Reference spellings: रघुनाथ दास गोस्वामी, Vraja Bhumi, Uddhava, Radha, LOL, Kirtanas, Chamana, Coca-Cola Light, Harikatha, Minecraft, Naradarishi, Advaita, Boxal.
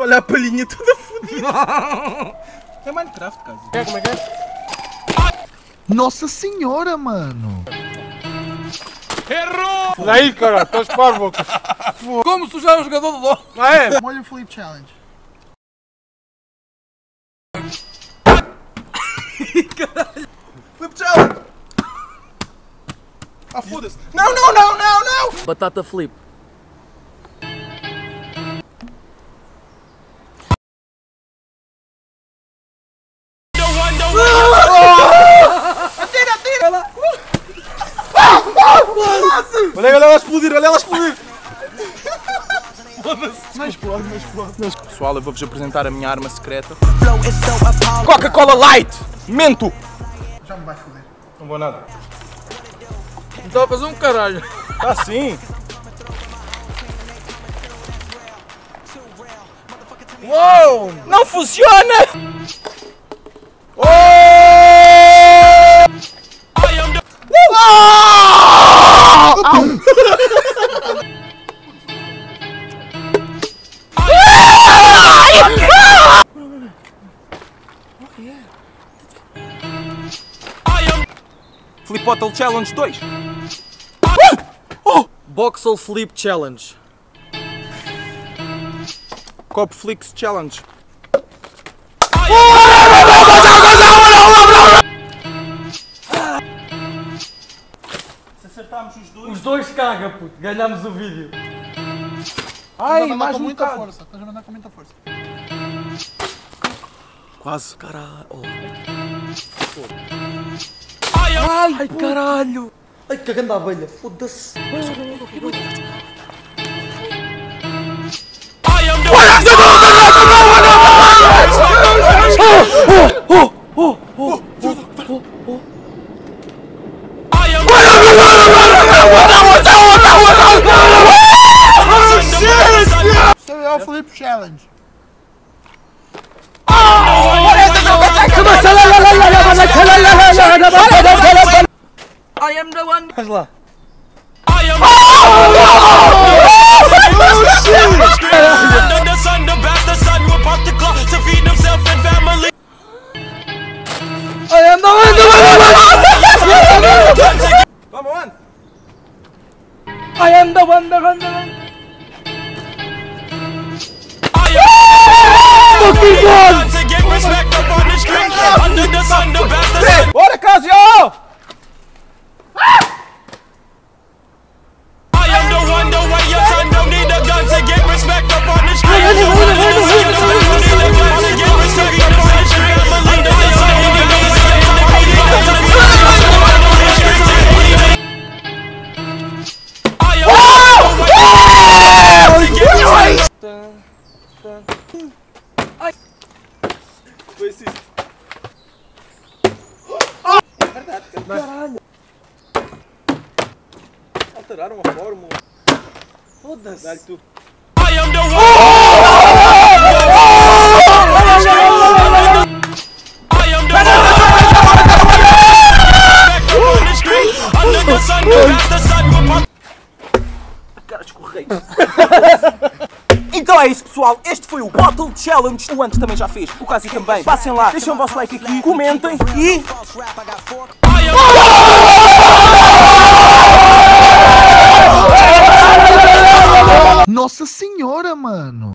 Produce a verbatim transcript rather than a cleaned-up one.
Olha a palhinha toda fodida. É Minecraft, cara. É, como é que é? Nossa senhora, mano. Errou! Daí, cara, estás parvo. Como sujar um jogador do LoL? Ah, é? Molha o Flip Challenge. Caralho. Flip Challenge! Ah, foda-se! Não, não, não, não, não! Batata flip. Atira, atira! Olha ela a explodir, olha ela a explodir! Não explode, não explode. Pessoal, eu vou-vos apresentar a minha arma secreta. Coca-Cola Light! Mento! Já me vais foder. Não vou nada. Então fazer um caralho. Tá sim. Uou! Não funciona! Oh! Uh! Ah! Ah! Flipottle Challenge dois. Boxal Flip Challenge. Cop Flix Challenge. Se acertarmos os dois... Os dois caga, puto. Ganhamos o vídeo. Ai, mais com muita força. Estás a mandar com muita força. Quase. Caralho. Ai, ai, caralho. Ai, que grande abelha, foda-se! I am the one! Vais lá! I am the one! I am the one! The one! The one! Alteraram a fórmula. Foda-se. Dá-lhe tu. I am the one! Cara, escorrei. Então é isso, pessoal, este foi o Bottle Challenge. O Ant também já fez, o Casi também. Passem lá, deixem o vosso like aqui, comentem e... Nossa senhora, mano!